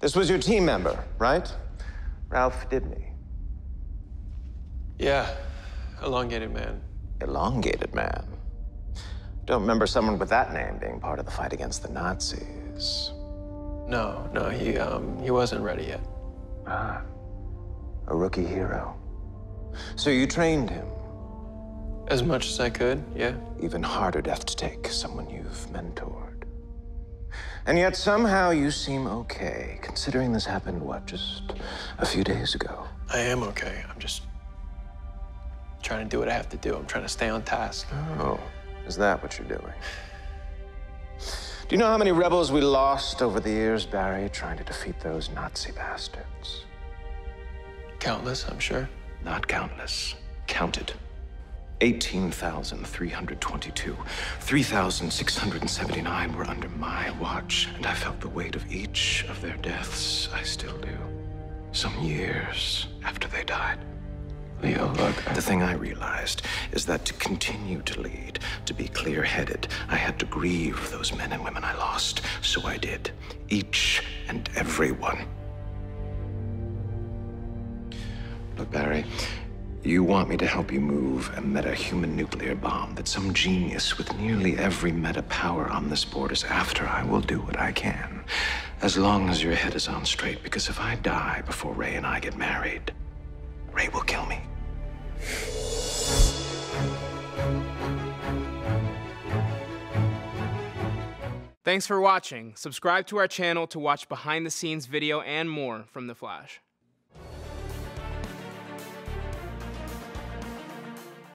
This was your team member, right? Ralph Dibney. Yeah, Elongated Man. Elongated Man? Don't remember someone with that name being part of the fight against the Nazis. No, he wasn't ready yet. Ah, a rookie hero. So you trained him? As much as I could, yeah. Even harder death to take, someone you've mentored. And yet somehow you seem okay, considering this happened, what, just a few days ago? I am okay. I'm just trying to do what I have to do. I'm trying to stay on task. Oh, is that what you're doing? Do you know how many rebels we lost over the years, Barry, trying to defeat those Nazi bastards? Countless, I'm sure. Not countless. Counted. 18,322. 3,679 were under my watch, and I felt the weight of each of their deaths. I still do. Some years after they died. Leo, look. The thing I realized is that to continue to lead, to be clear-headed, I had to grieve those men and women I lost. So I did. Each and every one. Look, Barry, you want me to help you move a meta-human nuclear bomb that some genius with nearly every meta-power on this board is after. I will do what I can, as long as your head is on straight, because if I die before Ray and I get married, Ray will kill me. Thanks for watching. Subscribe to our channel to watch behind-the-scenes video and more from The Flash.